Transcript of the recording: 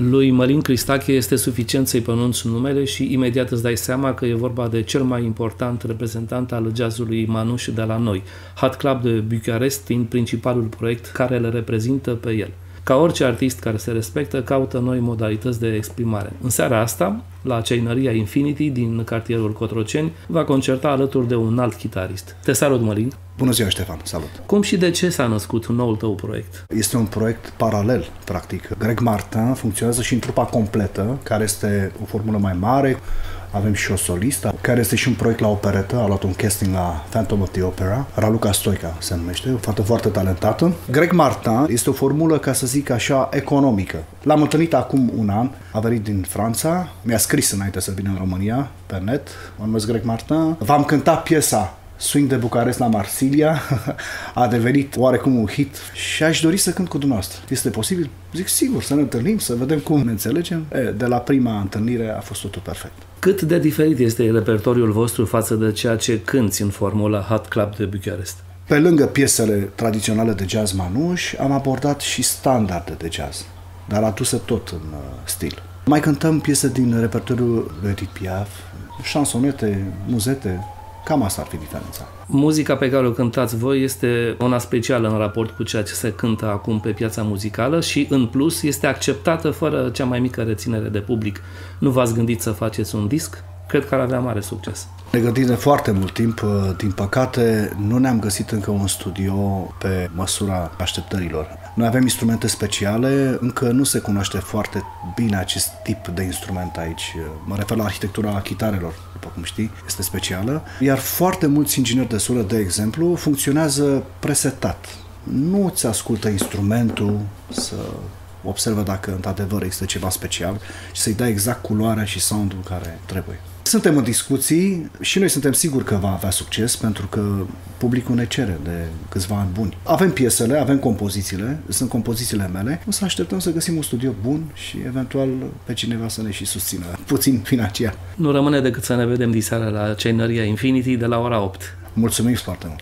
lui Mălin Cristache este suficient să-i pronunți numele și imediat îți dai seama că e vorba de cel mai important reprezentant al jazzului manuș de la noi, Hot Club de Bucarest, fiind principalul proiect care le reprezintă pe el. Ca orice artist care se respectă, caută noi modalități de exprimare. În seara asta, la ceinăria Infinity din cartierul Cotroceni, va concerta alături de un alt chitarist. Te salut, Mălin! Bună ziua, Ștefan! Salut! Cum și de ce s-a născut noul tău proiect? Este un proiect paralel, practic. Greg Martin funcționează și în trupa completă, care este o formulă mai mare. Avem și o solistă, care este și un proiect la operetă, a luat un casting la Phantom of the Opera. Raluca Stoica se numește, o fată foarte talentată. Greg Martin este o formulă, ca să zic așa, economică. L-am întâlnit acum un an, a venit din Franța, mi-a scris înainte să vină în România, pe net, mă numesc Greg Martin, v-am cântat piesa Swing de Bucarest la Marsilia, a devenit oarecum un hit și aș dori să cânt cu dumneavoastră. Este posibil? Zic, sigur, să ne întâlnim, să vedem cum ne înțelegem. De la prima întâlnire a fost totul perfect. Cât de diferit este repertoriul vostru față de ceea ce cânți în formula Hot Club de Bucarest? Pe lângă piesele tradiționale de jazz manuș, am abordat și standarde de jazz, dar aduse tot în stil. Mai cântăm piese din repertoriul lui Edith Piaf, șansonete, muzete. Cam asta ar fi diferența. Muzica pe care o cântați voi este una specială în raport cu ceea ce se cântă acum pe piața muzicală și, în plus, este acceptată fără cea mai mică reținere de public. Nu v-ați gândit să faceți un disc? Cred că ar avea mare succes. Ne gândim de foarte mult timp. Din păcate, nu ne-am găsit încă un studio pe măsura așteptărilor. Noi avem instrumente speciale, încă nu se cunoaște foarte bine acest tip de instrument aici. Mă refer la arhitectura chitarelor, după cum știi, este specială. Iar foarte mulți ingineri de sură, de exemplu, funcționează presetat. Nu ți ascultă instrumentul să observă dacă într-adevăr există ceva special și să-i dai exact culoarea și sound-ul care trebuie. Suntem în discuții și noi suntem siguri că va avea succes pentru că publicul ne cere de câțiva ani buni. Avem piesele, avem compozițiile, sunt compozițiile mele, o să așteptăm să găsim un studio bun și eventual pe cineva să ne și susțină, puțin financiar. Nu rămâne decât să ne vedem diseară la ceinăria Infinity de la ora 8. Mulțumim foarte mult!